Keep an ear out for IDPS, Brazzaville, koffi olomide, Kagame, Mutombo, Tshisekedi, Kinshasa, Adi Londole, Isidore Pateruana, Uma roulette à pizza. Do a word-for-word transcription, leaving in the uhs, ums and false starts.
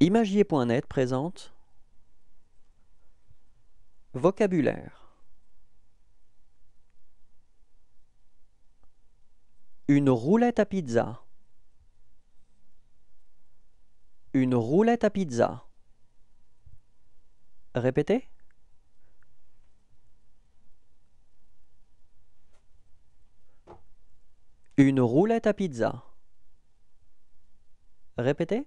imagier point net présente vocabulaire. Une roulette à pizza. Une roulette à pizza. Répétez. Une roulette à pizza. Répétez.